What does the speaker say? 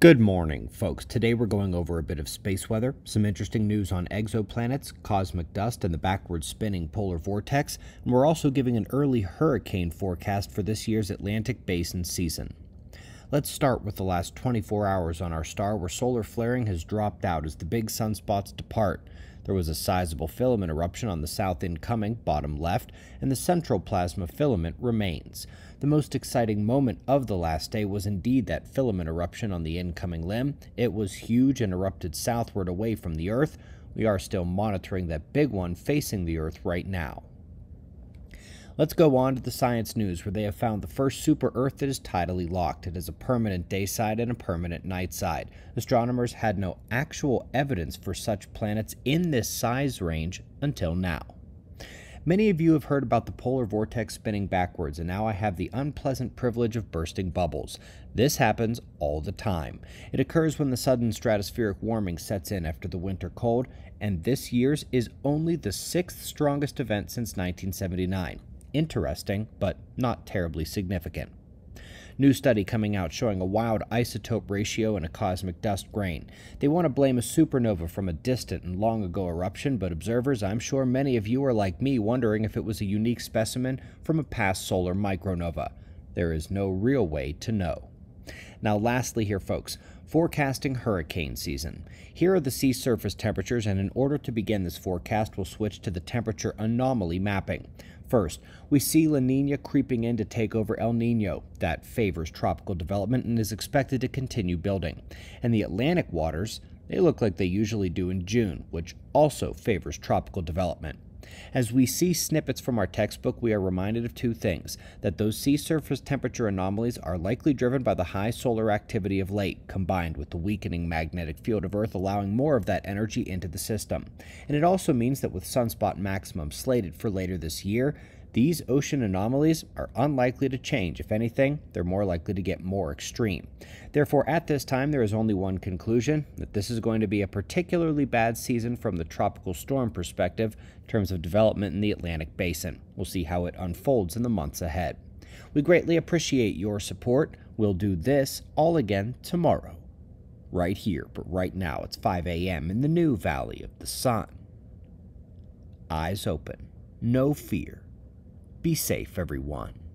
Good morning, folks. Today we're going over a bit of space weather, some interesting news on exoplanets, cosmic dust, and the backward spinning polar vortex, and we're also giving an early hurricane forecast for this year's Atlantic Basin season. Let's start with the last 24 hours on our star, where solar flaring has dropped out as the big sunspots depart. There was a sizable filament eruption on the south incoming, bottom left, and the central plasma filament remains. The most exciting moment of the last day was indeed that filament eruption on the incoming limb. It was huge and erupted southward away from the Earth. We are still monitoring that big one facing the Earth right now. Let's go on to the science news, where they have found the first super-Earth that is tidally locked. It has a permanent day side and a permanent night side. Astronomers had no actual evidence for such planets in this size range until now. Many of you have heard about the polar vortex spinning backwards, and now I have the unpleasant privilege of bursting bubbles. This happens all the time. It occurs when the sudden stratospheric warming sets in after the winter cold, and this year's is only the 6th strongest event since 1979. Interesting, but not terribly significant. New study coming out showing a wild isotope ratio in a cosmic dust grain. They want to blame a supernova from a distant and long ago eruption, but observers, I'm sure many of you are like me, wondering if it was a unique specimen from a past solar micronova. There is no real way to know. Now lastly here, folks, forecasting hurricane season. Here are the sea surface temperatures, and in order to begin this forecast, we'll switch to the temperature anomaly mapping. First, we see La Nina creeping in to take over El Nino. That favors tropical development and is expected to continue building. And the Atlantic waters, they look like they usually do in June, which also favors tropical development. As we see snippets from our textbook, we are reminded of two things: that those sea surface temperature anomalies are likely driven by the high solar activity of late, combined with the weakening magnetic field of Earth allowing more of that energy into the system. And it also means that with sunspot maximum slated for later this year, these ocean anomalies are unlikely to change. If anything, they're more likely to get more extreme. Therefore, at this time, there is only one conclusion: that this is going to be a particularly bad season from the tropical storm perspective in terms of development in the Atlantic Basin. We'll see how it unfolds in the months ahead. We greatly appreciate your support. We'll do this all again tomorrow, right here. But right now, it's 5 a.m. in the new Valley of the Sun. Eyes open, no fear. Be safe, everyone.